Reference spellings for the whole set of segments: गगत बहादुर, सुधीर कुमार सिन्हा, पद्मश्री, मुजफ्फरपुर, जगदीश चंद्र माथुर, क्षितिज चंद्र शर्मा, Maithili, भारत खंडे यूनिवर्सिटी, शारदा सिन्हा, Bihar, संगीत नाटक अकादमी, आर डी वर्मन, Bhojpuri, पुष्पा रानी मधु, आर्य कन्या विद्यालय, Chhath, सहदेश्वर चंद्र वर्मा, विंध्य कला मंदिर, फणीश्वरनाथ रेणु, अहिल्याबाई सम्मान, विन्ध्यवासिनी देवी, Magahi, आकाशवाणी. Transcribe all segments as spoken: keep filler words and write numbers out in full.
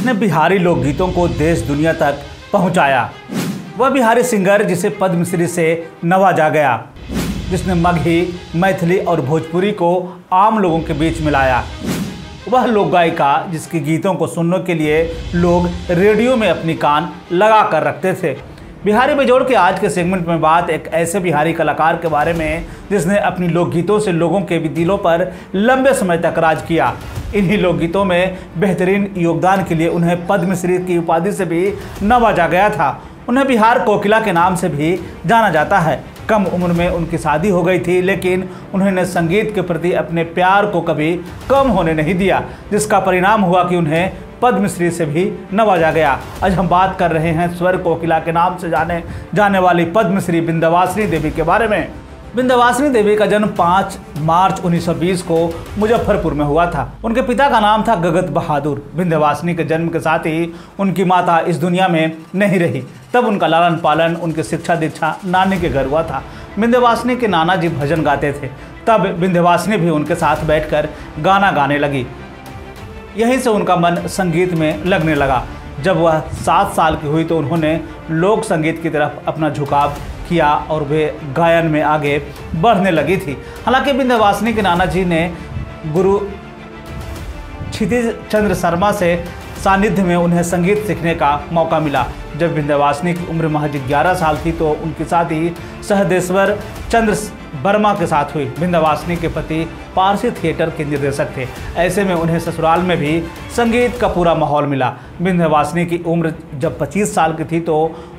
जिसने बिहारी लोकगीतों को देश दुनिया तक पहुंचाया। वह बिहारी सिंगर जिसे पद्मश्री से नवाजा गया, जिसने मगही, मैथिली और भोजपुरी को आम लोगों के बीच मिलाया। वह लोक गायिका जिसके गीतों को सुनने के लिए लोग रेडियो में अपनी कान लगा कर रखते थे। बिहारी बेजोड़ के आज के सेगमेंट में बात एक ऐसे बिहारी कलाकार के बारे में जिसने अपनी लोकगीतों से लोगों के दिलों पर लंबे समय तक राज किया। इन्हीं लोकगीतों में बेहतरीन योगदान के लिए उन्हें पद्मश्री की उपाधि से भी नवाजा गया था। उन्हें बिहार कोकिला के नाम से भी जाना जाता है। कम उम्र में उनकी शादी हो गई थी, लेकिन उन्होंने संगीत के प्रति अपने प्यार को कभी कम होने नहीं दिया, जिसका परिणाम हुआ कि उन्हें पद्मश्री से भी नवाजा गया। आज हम बात कर रहे हैं स्वर कोकिला के नाम से जाने जाने वाली पद्मश्री विन्ध्यवासिनी देवी के बारे में। विन्ध्यवासिनी देवी का जन्म पाँच मार्च उन्नीस सौ बीस को मुजफ्फरपुर में हुआ था। उनके पिता का नाम था गगत बहादुर। विन्ध्यवासिनी के जन्म के साथ ही उनकी माता इस दुनिया में नहीं रही। तब उनका लालन पालन, उनकी शिक्षा दीक्षा नानी के घर हुआ था। विन्ध्यवासिनी के नाना जी भजन गाते थे, तब विन्ध्यवासिनी भी उनके साथ बैठकर गाना गाने लगी। यहीं से उनका मन संगीत में लगने लगा। जब वह सात साल की हुई तो उन्होंने लोक संगीत की तरफ अपना झुकाव किया और वे गायन में आगे बढ़ने लगी थी। हालांकि विन्ध्यवासिनी के नाना जी ने गुरु क्षितिज चंद्र शर्मा से सानिध्य में उन्हें संगीत सीखने का मौका मिला। जब विन्ध्यवासिनी की उम्र महज ग्यारह साल थी तो उनकी शादी सहदेश्वर चंद्र वर्मा के साथ हुई। विन्ध्यवासिनी के पति पारसी थिएटर के निर्देशक थे। ऐसे में उन्हें ससुराल में भी संगीत का पूरा माहौल मिला। विन्ध्यवासिनी की उम्र जब पच्चीस साल की थी तो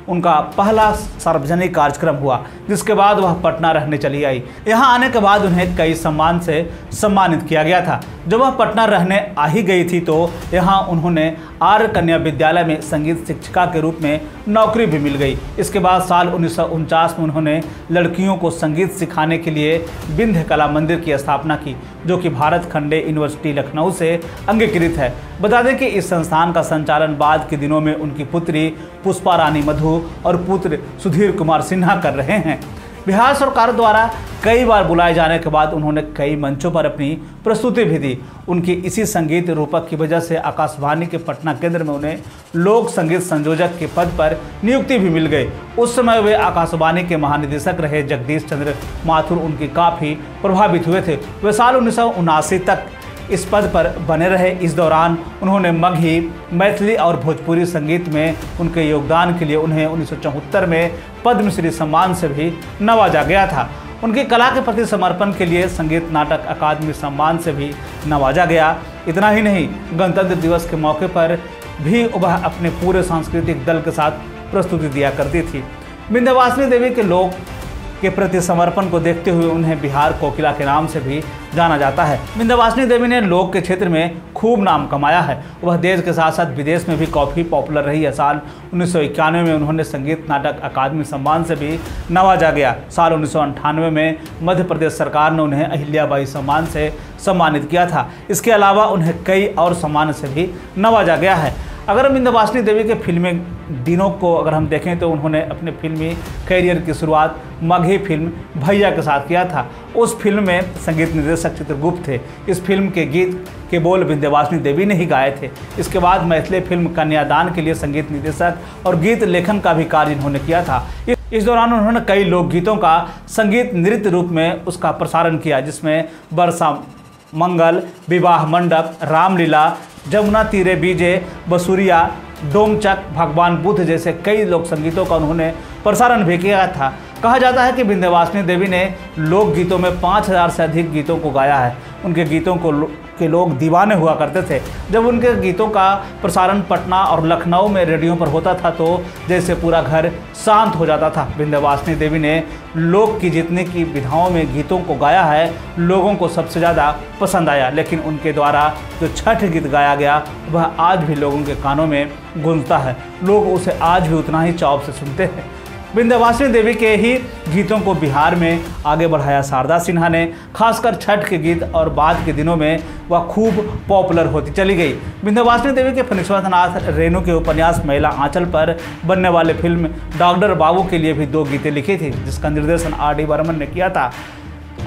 उनका पहला सार्वजनिक कार्यक्रम हुआ, जिसके बाद वह पटना रहने चली आई। यहाँ आने के बाद उन्हें कई सम्मान से सम्मानित किया गया था। जब वह पटना रहने आ ही गई थी तो यहाँ उन्होंने आर्य कन्या विद्यालय में संगीत शिक्षिका के रूप में नौकरी भी मिल गई। इसके बाद साल उन्नीस सौ उनचास में उन्होंने लड़कियों को संगीत सिखाने के लिए विंध्य कला मंदिर की स्थापना की, जो कि भारत खंडे यूनिवर्सिटी लखनऊ से अंगीकृत है। बता दें कि इस संस्थान का संचालन बाद के दिनों में उनकी पुत्री पुष्पा रानी मधु और पुत्र सुधीर कुमार सिन्हा कर रहे हैं। बिहार सरकार द्वारा कई बार बुलाए जाने के बाद उन्होंने कई मंचों पर अपनी प्रस्तुति भी दी। उनकी इसी संगीत रूपक की वजह से आकाशवाणी के पटना केंद्र में उन्हें लोक संगीत संयोजक के पद पर नियुक्ति भी मिल गई। उस समय वे आकाशवाणी के महानिदेशक रहे जगदीश चंद्र माथुर उनकी काफ़ी प्रभावित हुए थे। वे साल उन्नीस सौ उनासी तक इस पद पर बने रहे। इस दौरान उन्होंने मगही, मैथिली और भोजपुरी संगीत में उनके योगदान के लिए उन्हें उन्नीस सौ चौहत्तर में पद्मश्री सम्मान से भी नवाजा गया था। उनकी कला के प्रति समर्पण के लिए संगीत नाटक अकादमी सम्मान से भी नवाजा गया। इतना ही नहीं, गणतंत्र दिवस के मौके पर भी वह अपने पूरे सांस्कृतिक दल के साथ प्रस्तुति दिया करती थी। विन्ध्यवासिनी देवी के लोक के प्रति समर्पण को देखते हुए उन्हें बिहार कोकिला के नाम से भी जाना जाता है। विन्ध्यवासिनी देवी ने लोक के क्षेत्र में खूब नाम कमाया है। वह देश के साथ साथ विदेश में भी काफ़ी पॉपुलर रही है। साल उन्नीस सौ इक्यानवे में उन्होंने संगीत नाटक अकादमी सम्मान से भी नवाजा गया। साल उन्नीस सौ अंठानवे में मध्य प्रदेश सरकार ने उन्हें अहिल्याबाई सम्मान से सम्मानित किया था। इसके अलावा उन्हें कई और सम्मान से भी नवाजा गया है। अगर विन्ध्यवासिनी देवी के फिल्मी दिनों को अगर हम देखें तो उन्होंने अपने फिल्मी कैरियर की शुरुआत मगही फिल्म भैया के साथ किया था। उस फिल्म में संगीत निर्देशक चित्रगुप्त थे। इस फिल्म के गीत के बोल विन्ध्यवासिनी देवी ने ही गाए थे। इसके बाद मैथिली फिल्म कन्यादान के लिए संगीत निर्देशक और गीत लेखन का भी कार्य इन्होंने किया था। इस दौरान उन्होंने कई लोकगीतों का संगीत नृत्य रूप में उसका प्रसारण किया, जिसमें वर्षा मंगल, विवाह मंडप, रामलीला, जमुना तीरे बीजे, बसुरिया, डोमचक, भगवान बुद्ध जैसे कई लोक संगीतों का उन्होंने प्रसारण भी किया था। कहा जाता है कि विन्ध्यवासिनी देवी ने लोक गीतों में पाँच हज़ार से अधिक गीतों को गाया है। उनके गीतों को लो, के लोग दीवाने हुआ करते थे। जब उनके गीतों का प्रसारण पटना और लखनऊ में रेडियो पर होता था तो जैसे पूरा घर शांत हो जाता था। विन्ध्यवासिनी देवी ने लोक की जितने की विधाओं में गीतों को गाया है, लोगों को सबसे ज़्यादा पसंद आया। लेकिन उनके द्वारा जो छठ गीत गाया गया वह आज भी लोगों के कानों में गूंजता है। लोग उसे आज भी उतना ही चाव से सुनते हैं। विन्ध्यवासिनी देवी के ही गीतों को बिहार में आगे बढ़ाया शारदा सिन्हा ने। खासकर छठ के गीत और बाद के दिनों में वह खूब पॉपुलर होती चली गई। विन्ध्यवासिनी देवी के फणीश्वरनाथ रेणु के उपन्यास महिला आंचल पर बनने वाले फिल्म डॉक्टर बाबू के लिए भी दो गीतें लिखी थी, जिसका निर्देशन आर डी वर्मन ने किया था।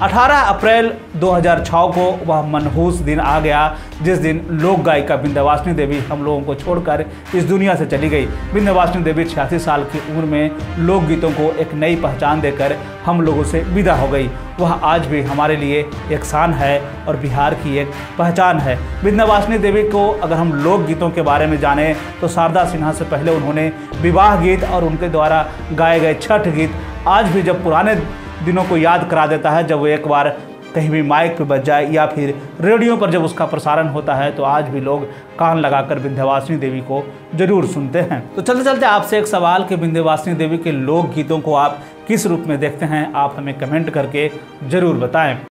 अठारह अप्रैल दो हज़ार छह को वह मनहूस दिन आ गया जिस दिन लोक गायिका विन्ध्यवासिनी देवी हम लोगों को छोड़कर इस दुनिया से चली गई। विन्ध्यवासिनी देवी छियासी साल की उम्र में लोकगीतों को एक नई पहचान देकर हम लोगों से विदा हो गई। वह आज भी हमारे लिए एक शान है और बिहार की एक पहचान है। विन्ध्यवासिनी देवी को अगर हम लोकगीतों के बारे में जानें तो शारदा सिन्हा से पहले उन्होंने विवाह गीत और उनके द्वारा गाए गए छठ गीत आज भी जब पुराने दिनों को याद करा देता है, जब वो एक बार कहीं भी माइक पर बज जाए या फिर रेडियो पर जब उसका प्रसारण होता है तो आज भी लोग कान लगाकर विन्ध्यवासिनी देवी को जरूर सुनते हैं। तो चलते चलते आपसे एक सवाल कि विन्ध्यवासिनी देवी के लोकगीतों को आप किस रूप में देखते हैं, आप हमें कमेंट करके ज़रूर बताएं।